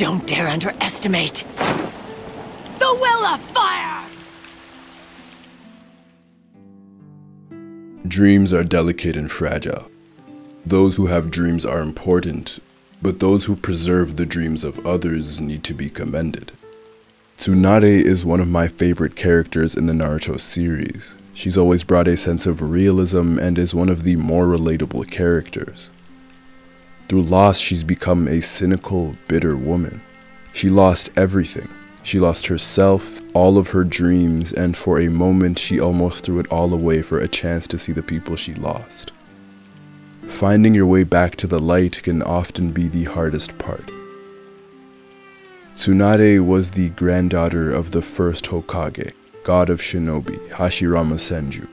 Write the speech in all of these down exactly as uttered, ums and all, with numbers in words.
Don't dare underestimate the Will of Fire! Dreams are delicate and fragile. Those who have dreams are important, but those who preserve the dreams of others need to be commended. Tsunade is one of my favorite characters in the Naruto series. She's always brought a sense of realism and is one of the more relatable characters. Through loss, she's become a cynical, bitter woman. She lost everything. She lost herself, all of her dreams, and for a moment she almost threw it all away for a chance to see the people she lost. Finding your way back to the light can often be the hardest part. Tsunade was the granddaughter of the first Hokage, god of shinobi, Hashirama Senju.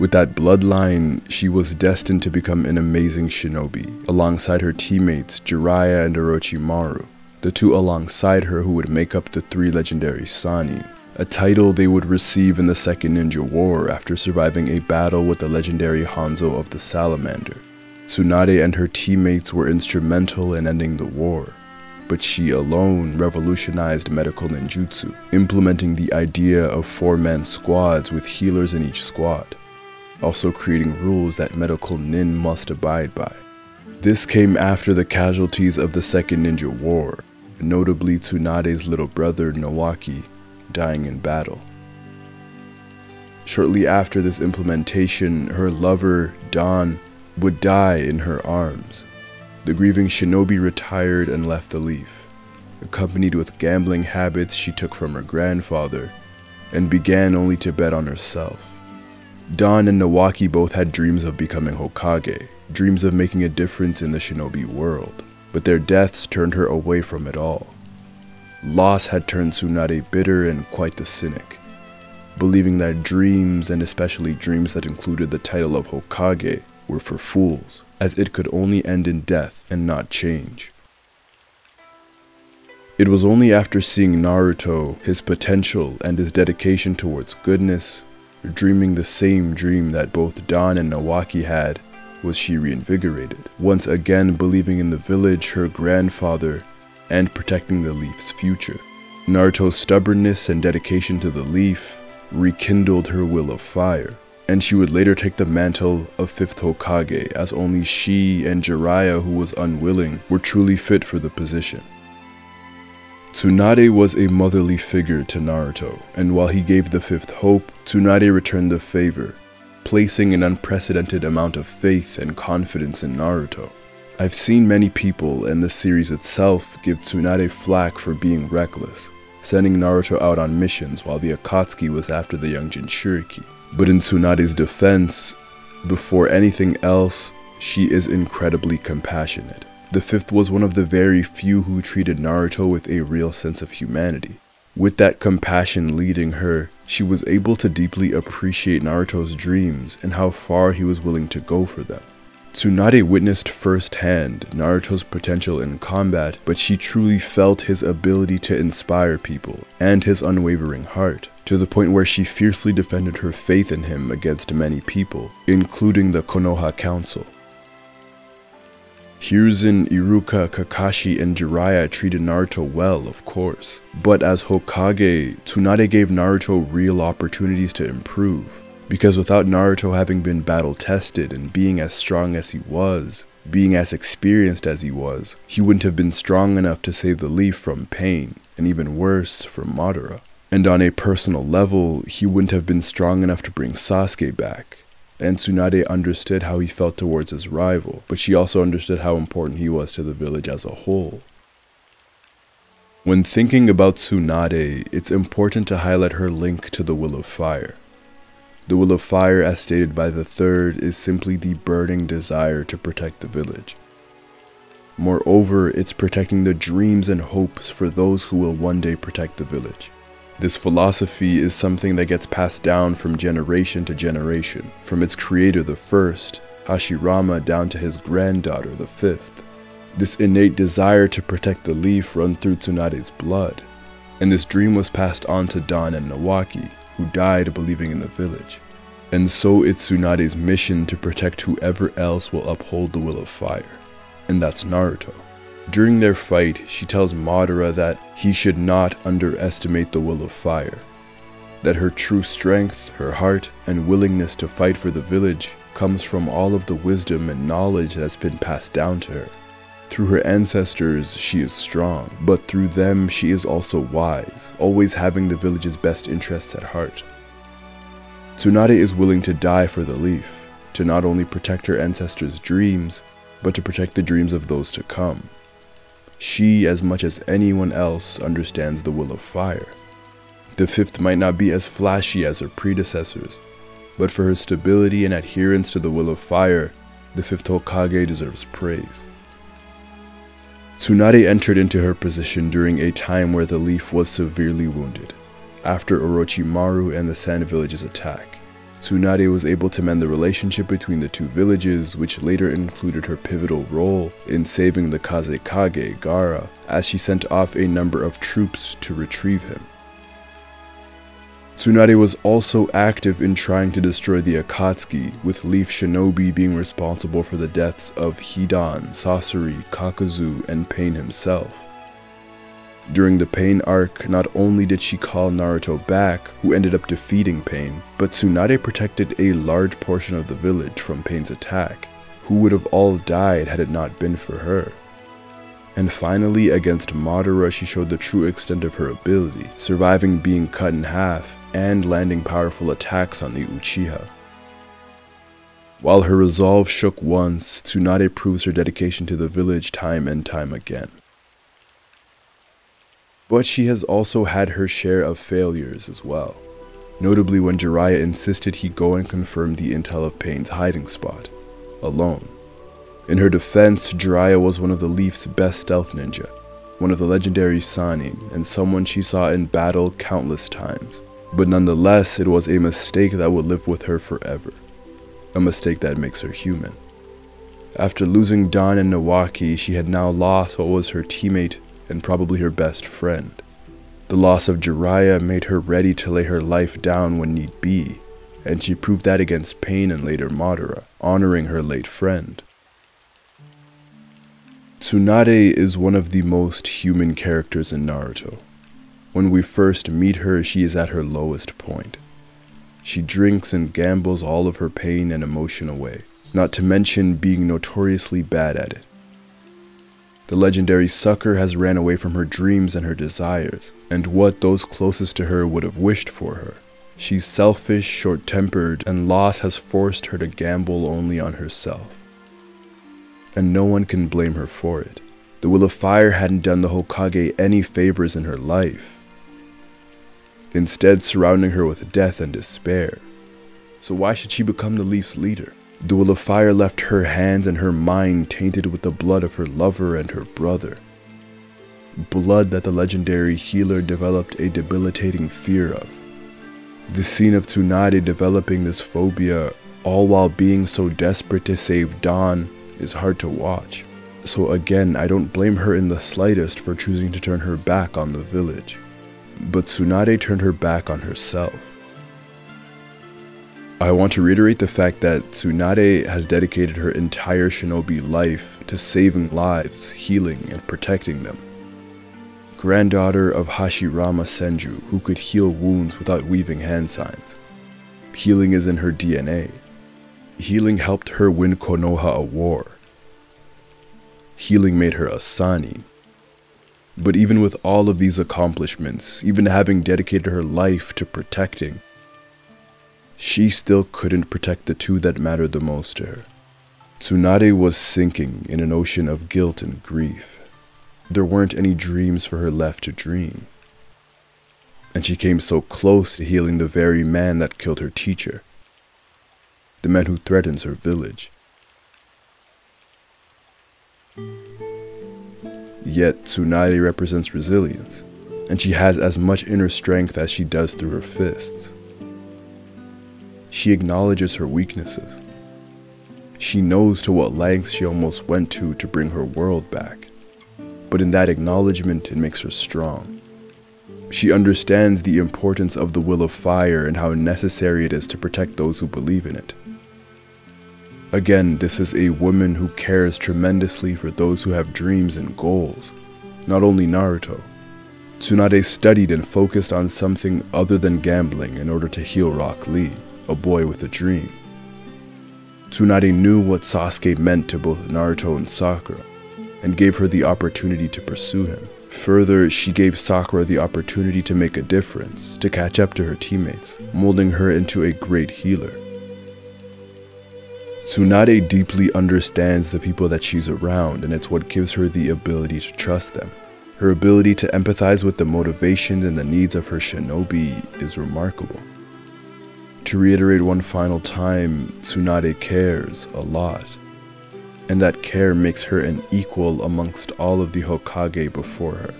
With that bloodline, she was destined to become an amazing shinobi, alongside her teammates Jiraiya and Orochimaru, the two alongside her who would make up the three legendary Sannin, a title they would receive in the Second Ninja War after surviving a battle with the legendary Hanzo of the Salamander. Tsunade and her teammates were instrumental in ending the war, but she alone revolutionized medical ninjutsu, implementing the idea of four-man squads with healers in each squad, also creating rules that medical nin must abide by. This came after the casualties of the Second Ninja War, notably Tsunade's little brother Nawaki dying in battle. Shortly after this implementation, her lover, Dan, would die in her arms. The grieving shinobi retired and left the leaf, accompanied with gambling habits she took from her grandfather, and began only to bet on herself. Dan and Nawaki both had dreams of becoming Hokage, dreams of making a difference in the shinobi world, but their deaths turned her away from it all. Loss had turned Tsunade bitter and quite the cynic, believing that dreams, and especially dreams that included the title of Hokage, were for fools, as it could only end in death and not change. It was only after seeing Naruto, his potential, and his dedication towards goodness, dreaming the same dream that both Dan and Nawaki had, was she reinvigorated, once again believing in the village, her grandfather, and protecting the leaf's future. Naruto's stubbornness and dedication to the leaf rekindled her Will of Fire, and she would later take the mantle of fifth Hokage, as only she and Jiraiya, who was unwilling, were truly fit for the position. Tsunade was a motherly figure to Naruto, and while he gave the fifth hope, Tsunade returned the favor, placing an unprecedented amount of faith and confidence in Naruto. I've seen many people, and the series itself, give Tsunade flack for being reckless, sending Naruto out on missions while the Akatsuki was after the young Jinchuriki. But in Tsunade's defense, before anything else, she is incredibly compassionate. The fifth was one of the very few who treated Naruto with a real sense of humanity. With that compassion leading her, she was able to deeply appreciate Naruto's dreams and how far he was willing to go for them. Tsunade witnessed firsthand Naruto's potential in combat, but she truly felt his ability to inspire people and his unwavering heart, to the point where she fiercely defended her faith in him against many people, including the Konoha Council. Hiruzen, Iruka, Kakashi, and Jiraiya treated Naruto well, of course, but as Hokage, Tsunade gave Naruto real opportunities to improve. Because without Naruto having been battle-tested and being as strong as he was, being as experienced as he was, he wouldn't have been strong enough to save the leaf from Pain, and even worse, from Madara. And on a personal level, he wouldn't have been strong enough to bring Sasuke back. And Tsunade understood how he felt towards his rival, but she also understood how important he was to the village as a whole. When thinking about Tsunade, it's important to highlight her link to the Will of Fire. The Will of Fire, as stated by the third, is simply the burning desire to protect the village. Moreover, it's protecting the dreams and hopes for those who will one day protect the village. This philosophy is something that gets passed down from generation to generation, from its creator, the first, Hashirama, down to his granddaughter, the fifth. This innate desire to protect the leaf runs through Tsunade's blood, and this dream was passed on to Dan and Nawaki, who died believing in the village. And so it's Tsunade's mission to protect whoever else will uphold the Will of Fire, and that's Naruto. During their fight, she tells Madara that he should not underestimate the Will of Fire, that her true strength, her heart, and willingness to fight for the village comes from all of the wisdom and knowledge that has been passed down to her. Through her ancestors, she is strong, but through them she is also wise, always having the village's best interests at heart. Tsunade is willing to die for the leaf, to not only protect her ancestors' dreams, but to protect the dreams of those to come. She, as much as anyone else, understands the Will of Fire. The fifth might not be as flashy as her predecessors, but for her stability and adherence to the Will of Fire, the fifth Hokage deserves praise. Tsunade entered into her position during a time where the leaf was severely wounded. After Orochimaru and the Sand Village's attack, Tsunade was able to mend the relationship between the two villages, which later included her pivotal role in saving the Kazekage, Gaara, as she sent off a number of troops to retrieve him. Tsunade was also active in trying to destroy the Akatsuki, with leaf shinobi being responsible for the deaths of Hidan, Sasori, Kakuzu, and Pain himself. During the Pain arc, not only did she call Naruto back, who ended up defeating Pain, but Tsunade protected a large portion of the village from Pain's attack, who would have all died had it not been for her. And finally, against Madara, she showed the true extent of her ability, surviving being cut in half and landing powerful attacks on the Uchiha. While her resolve shook once, Tsunade proves her dedication to the village time and time again. But she has also had her share of failures as well, notably when Jiraiya insisted he go and confirm the intel of Pain's hiding spot, alone. In her defense, Jiraiya was one of the Leaf's best stealth ninja, one of the legendary Sannin, and someone she saw in battle countless times. But nonetheless, it was a mistake that would live with her forever, a mistake that makes her human. After losing Dan and Nawaki, she had now lost what was her teammate and probably her best friend. The loss of Jiraiya made her ready to lay her life down when need be, and she proved that against Pain and later Madara, honoring her late friend. Tsunade is one of the most human characters in Naruto. When we first meet her, she is at her lowest point. She drinks and gambles all of her pain and emotion away, not to mention being notoriously bad at it. The legendary sucker has ran away from her dreams and her desires, and what those closest to her would have wished for her. She's selfish, short-tempered, and loss has forced her to gamble only on herself. And no one can blame her for it. The Will of Fire hadn't done the Hokage any favors in her life, instead surrounding her with death and despair. So why should she become the Leaf's leader? The Will of Fire left her hands and her mind tainted with the blood of her lover and her brother, blood that the legendary healer developed a debilitating fear of. The scene of Tsunade developing this phobia, all while being so desperate to save Dawn, is hard to watch. So again, I don't blame her in the slightest for choosing to turn her back on the village. But Tsunade turned her back on herself. I want to reiterate the fact that Tsunade has dedicated her entire shinobi life to saving lives, healing, and protecting them. Granddaughter of Hashirama Senju, who could heal wounds without weaving hand signs. Healing is in her D N A. Healing helped her win Konoha a war. Healing made her a Sannin. But even with all of these accomplishments, even having dedicated her life to protecting, she still couldn't protect the two that mattered the most to her. Tsunade was sinking in an ocean of guilt and grief. There weren't any dreams for her left to dream. And she came so close to healing the very man that killed her teacher, the man who threatens her village. Yet Tsunade represents resilience, and she has as much inner strength as she does through her fists. She acknowledges her weaknesses. She knows to what lengths she almost went to to bring her world back, but in that acknowledgement, it makes her strong. She understands the importance of the Will of Fire and how necessary it is to protect those who believe in it. Again, this is a woman who cares tremendously for those who have dreams and goals, not only Naruto. Tsunade studied and focused on something other than gambling in order to heal Rock Lee, a boy with a dream. Tsunade knew what Sasuke meant to both Naruto and Sakura, and gave her the opportunity to pursue him. Further, she gave Sakura the opportunity to make a difference, to catch up to her teammates, molding her into a great healer. Tsunade deeply understands the people that she's around, and it's what gives her the ability to trust them. Her ability to empathize with the motivations and the needs of her shinobi is remarkable. To reiterate one final time, Tsunade cares a lot, and that care makes her an equal amongst all of the Hokage before her.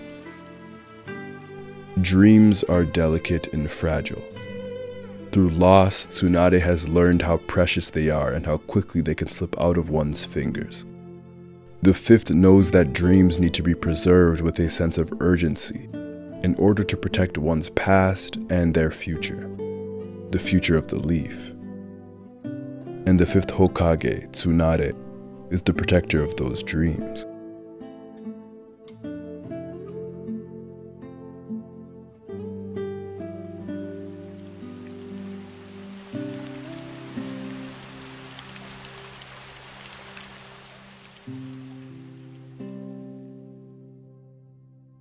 Dreams are delicate and fragile. Through loss, Tsunade has learned how precious they are and how quickly they can slip out of one's fingers. The fifth knows that dreams need to be preserved with a sense of urgency in order to protect one's past and their future, the future of the leaf. And the fifth Hokage, Tsunade, is the protector of those dreams.